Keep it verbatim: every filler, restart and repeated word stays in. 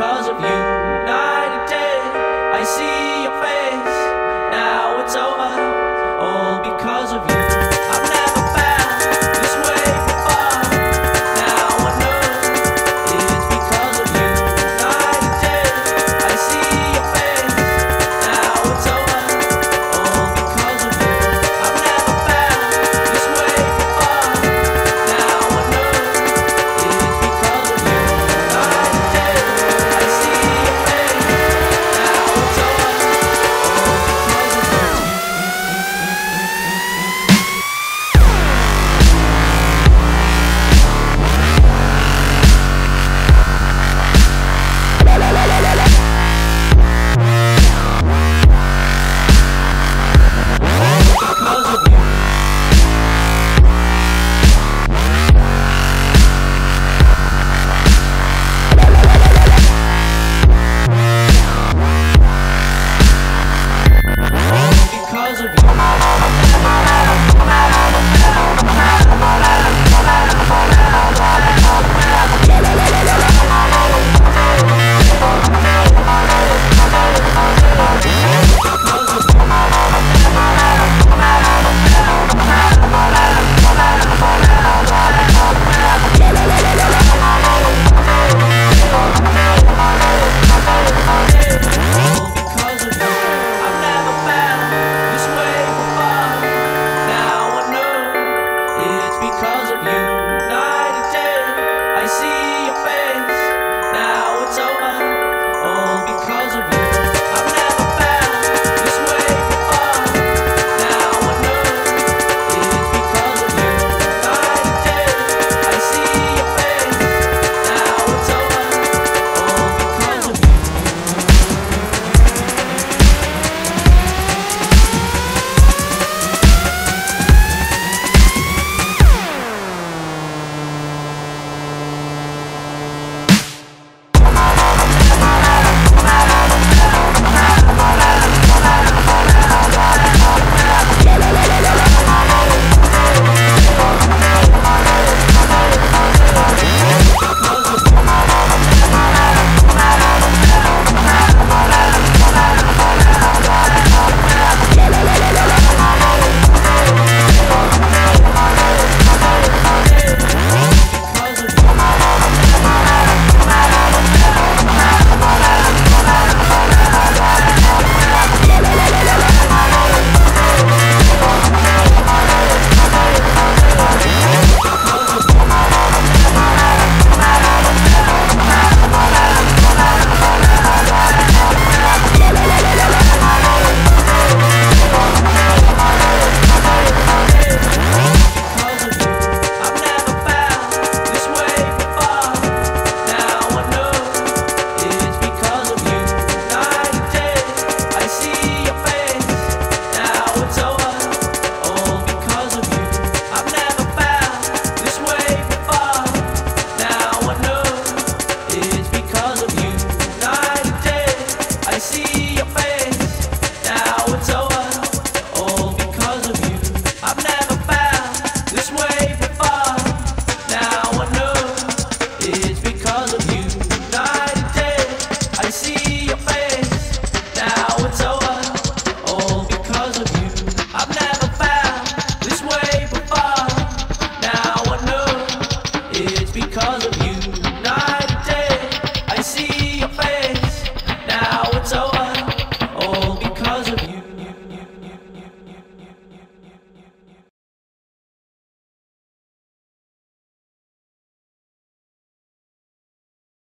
because of you. Night and day, I see your face. Now it's over, all because of you. I've never found this way before. Now I know it's because of you. Night and day, I see your face. Now it's over, all because of you. I've never found this way before. Now I know it's because of you. Night and day, I see your face. Now it's over, all because of you. Because of you, night and day, I see your face. Now it's over, all because of you. I've never found this way before. Now I know it's because of you. Night and day, I see your face. Now it's over, all because of you. Because of you.